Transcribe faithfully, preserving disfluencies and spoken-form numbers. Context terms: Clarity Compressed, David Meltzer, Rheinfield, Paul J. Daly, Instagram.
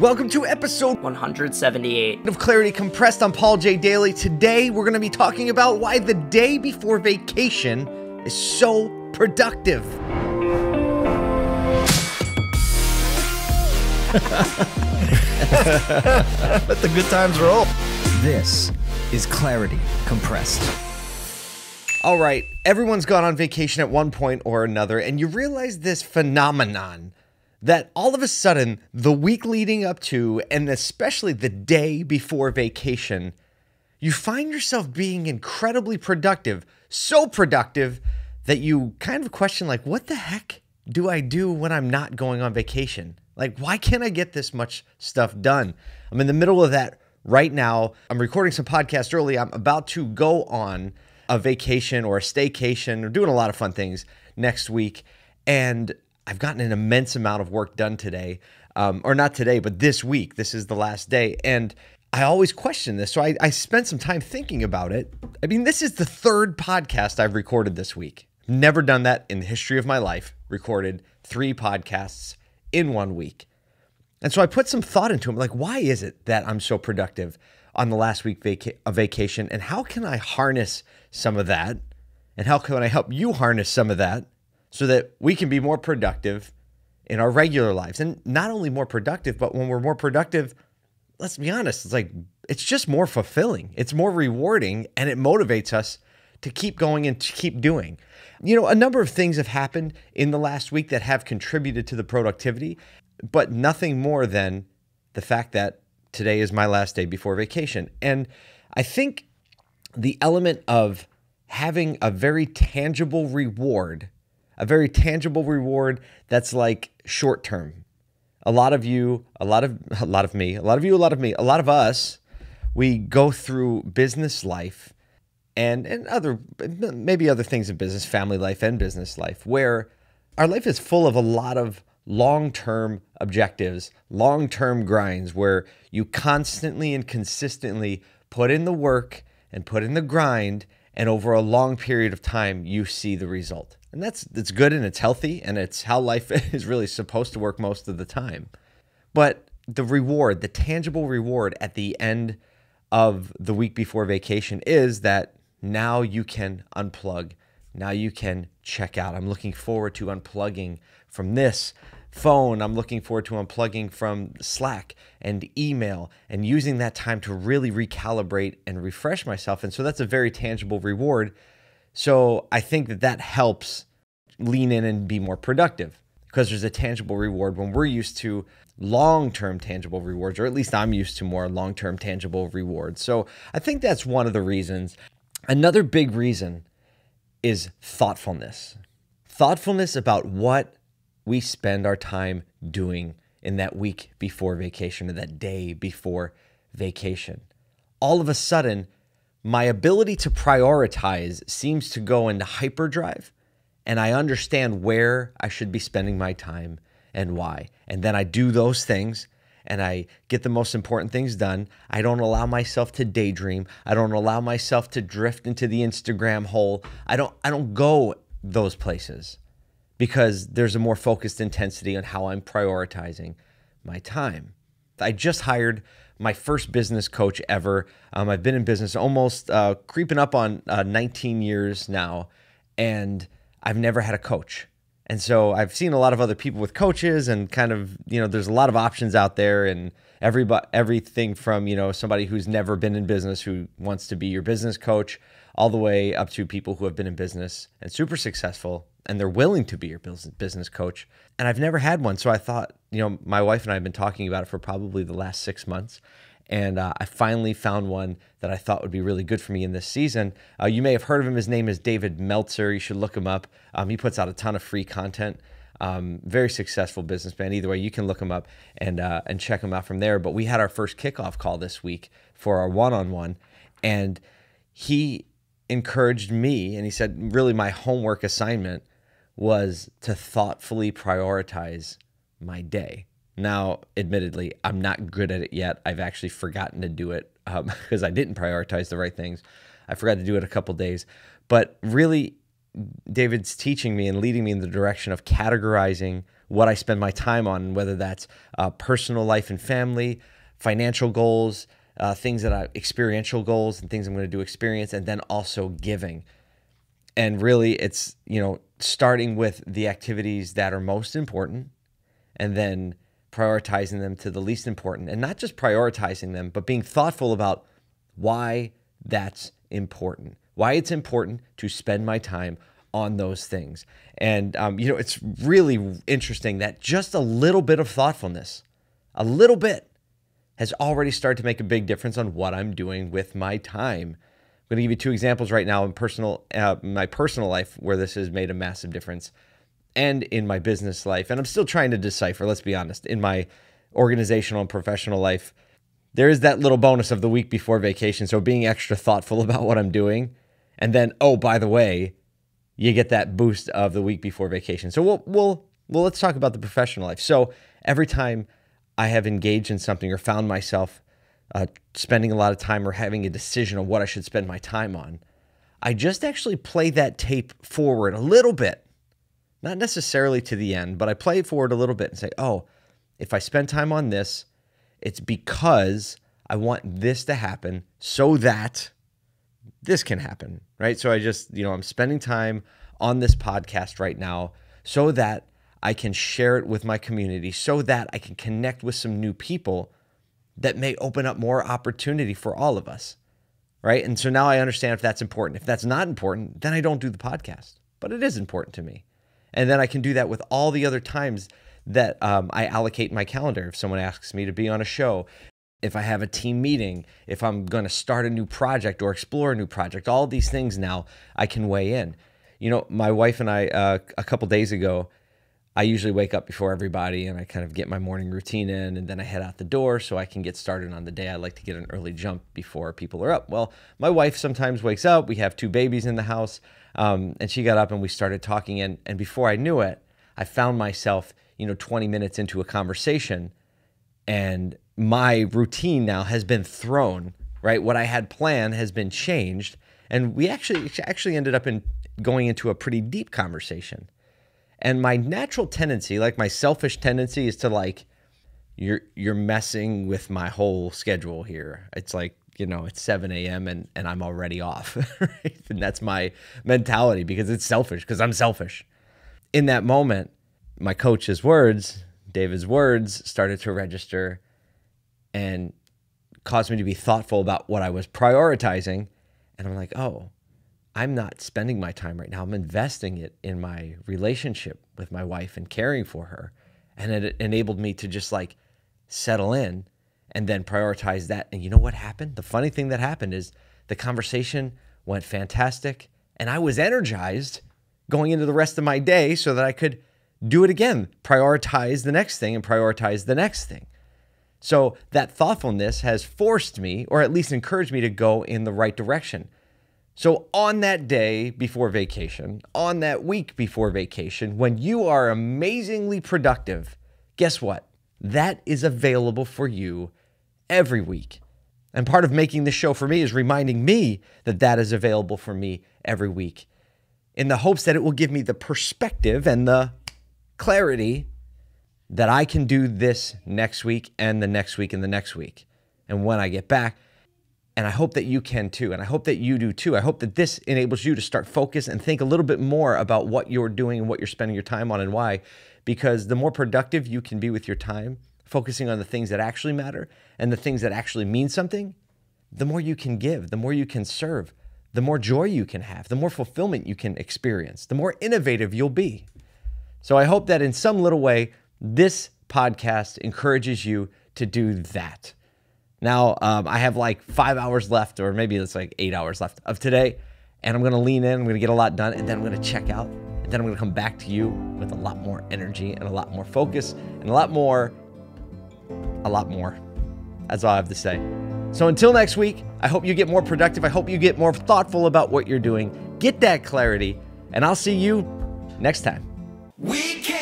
Welcome to episode one hundred seventy-eight of Clarity Compressed. I'm Paul J. Daly. Today, we're going to be talking about why the day before vacation is so productive. Let the good times roll. This is Clarity Compressed. All right, everyone's gone on vacation at one point or another, and you realize this phenomenon that all of a sudden, the week leading up to, and especially the day before vacation, you find yourself being incredibly productive, so productive that you kind of question, like, what the heck do I do when I'm not going on vacation? Like, why can't I get this much stuff done? I'm in the middle of that right now. I'm recording some podcasts early. I'm about to go on a vacation or a staycation. We're doing a lot of fun things next week, and I've gotten an immense amount of work done today, um, or not today, but this week. This is the last day, and I always question this, so I, I spent some time thinking about it. I mean, this is the third podcast I've recorded this week. Never done that in the history of my life, recorded three podcasts in one week. And so I put some thought into it, like, why is it that I'm so productive on the last week vaca- of vacation, and how can I harness some of that, and how can I help you harness some of that, so that we can be more productive in our regular lives? And not only more productive, but when we're more productive, let's be honest, it's like, it's just more fulfilling. It's more rewarding, and it motivates us to keep going and to keep doing. You know, a number of things have happened in the last week that have contributed to the productivity, but nothing more than the fact that today is my last day before vacation. And I think the element of having a very tangible reward A very tangible reward that's like short term. A lot of you, a lot of a lot of me, a lot of you, a lot of me, a lot of us, we go through business life and and other maybe other things in business, family life and business life, where our life is full of a lot of long-term objectives, long-term grinds, where you constantly and consistently put in the work and put in the grind, and over a long period of time, you see the result. And that's that's good, and it's healthy, and it's how life is really supposed to work most of the time. But the reward, the tangible reward at the end of the week before vacation is that now you can unplug. Now you can check out. I'm looking forward to unplugging from this phone. I'm looking forward to unplugging from Slack and email, and using that time to really recalibrate and refresh myself. And so that's a very tangible reward. So I think that that helps lean in and be more productive, because there's a tangible reward when we're used to long-term tangible rewards, or at least I'm used to more long-term tangible rewards. So I think that's one of the reasons. Another big reason is thoughtfulness. Thoughtfulness about what we spend our time doing in that week before vacation, or that day before vacation. All of a sudden, my ability to prioritize seems to go into hyperdrive, and I understand where I should be spending my time and why. And then I do those things, and I get the most important things done. I don't allow myself to daydream. I don't allow myself to drift into the Instagram hole. I don't, I don't go those places, because there's a more focused intensity on how I'm prioritizing my time. I just hired my first business coach ever. Um, I've been in business almost uh, creeping up on uh, nineteen years now, and I've never had a coach. And so I've seen a lot of other people with coaches, and kind of, you know, there's a lot of options out there, and everybody, everything from, you know, somebody who's never been in business who wants to be your business coach, all the way up to people who have been in business and super successful, and they're willing to be your business coach. And I've never had one. So I thought, you know, my wife and I have been talking about it for probably the last six months. And uh, I finally found one that I thought would be really good for me in this season. Uh, you may have heard of him. His name is David Meltzer. You should look him up. Um, he puts out a ton of free content. Um, very successful businessman. Either way, you can look him up and, uh, and check him out from there. But we had our first kickoff call this week for our one-on-one. And he encouraged me, and he said, really, my homework assignment was to thoughtfully prioritize my day. Now, admittedly, I'm not good at it yet. I've actually forgotten to do it um, because I didn't prioritize the right things. I forgot to do it a couple days. But really, David's teaching me and leading me in the direction of categorizing what I spend my time on, whether that's uh, personal life and family, financial goals, uh, things that I, experiential goals and things I'm going to do experience, and then also giving. And really it's, you know, starting with the activities that are most important and then prioritizing them to the least important, and not just prioritizing them, but being thoughtful about why that's important, why it's important to spend my time on those things. And, um, you know, it's really interesting that just a little bit of thoughtfulness, a little bit, has already started to make a big difference on what I'm doing with my time. I'm going to give you two examples right now in personal, uh, my personal life where this has made a massive difference, and in my business life. And I'm still trying to decipher, let's be honest, in my organizational and professional life, there is that little bonus of the week before vacation. So being extra thoughtful about what I'm doing. And then, oh, by the way, you get that boost of the week before vacation. So we'll, we'll, well, let's talk about the professional life. So every time I have engaged in something or found myself uh, spending a lot of time or having a decision on what I should spend my time on, I just actually play that tape forward a little bit, not necessarily to the end, but I play it forward a little bit and say, oh, if I spend time on this, it's because I want this to happen so that this can happen, right? So I just, you know, I'm spending time on this podcast right now so that I can share it with my community, so that I can connect with some new people that may open up more opportunity for all of us, right? And so now I understand if that's important. If that's not important, then I don't do the podcast, but it is important to me. And then I can do that with all the other times that um, I allocate my calendar. If someone asks me to be on a show, if I have a team meeting, if I'm going to start a new project or explore a new project, all these things now I can weigh in. You know, my wife and I, uh, a couple days ago, I usually wake up before everybody and I kind of get my morning routine in, and then I head out the door so I can get started on the day. I like to get an early jump before people are up. Well, my wife sometimes wakes up. We have two babies in the house, um, and she got up and we started talking. And, and before I knew it, I found myself, you know, twenty minutes into a conversation, and my routine now has been thrown, right? What I had planned has been changed. And we actually actually ended up in going into a pretty deep conversation. And my natural tendency, like my selfish tendency, is to like, you're you're messing with my whole schedule here. It's like, you know, it's seven A M and, and I'm already off. Right? And that's my mentality because it's selfish, because I'm selfish. In that moment, my coach's words, David's words, started to register and caused me to be thoughtful about what I was prioritizing. And I'm like, oh, I'm not spending my time right now. I'm investing it in my relationship with my wife and caring for her. And it enabled me to just like settle in and then prioritize that. And you know what happened? The funny thing that happened is the conversation went fantastic, and I was energized going into the rest of my day so that I could do it again, prioritize the next thing and prioritize the next thing. So that thoughtfulness has forced me, or at least encouraged me, to go in the right direction. So on that day before vacation, on that week before vacation, when you are amazingly productive, guess what? That is available for you every week. And part of making this show for me is reminding me that that is available for me every week, in the hopes that it will give me the perspective and the clarity that I can do this next week and the next week and the next week. And when I get back, and I hope that you can too, and I hope that you do too. I hope that this enables you to start focus and think a little bit more about what you're doing and what you're spending your time on and why, because the more productive you can be with your time, focusing on the things that actually matter and the things that actually mean something, the more you can give, the more you can serve, the more joy you can have, the more fulfillment you can experience, the more innovative you'll be. So I hope that in some little way, this podcast encourages you to do that. Now, um, I have like five hours left, or maybe it's like eight hours left of today, and I'm gonna lean in, I'm gonna get a lot done, and then I'm gonna check out, and then I'm gonna come back to you with a lot more energy and a lot more focus and a lot more, a lot more. That's all I have to say. So until next week, I hope you get more productive. I hope you get more thoughtful about what you're doing. Get that clarity, and I'll see you next time. We can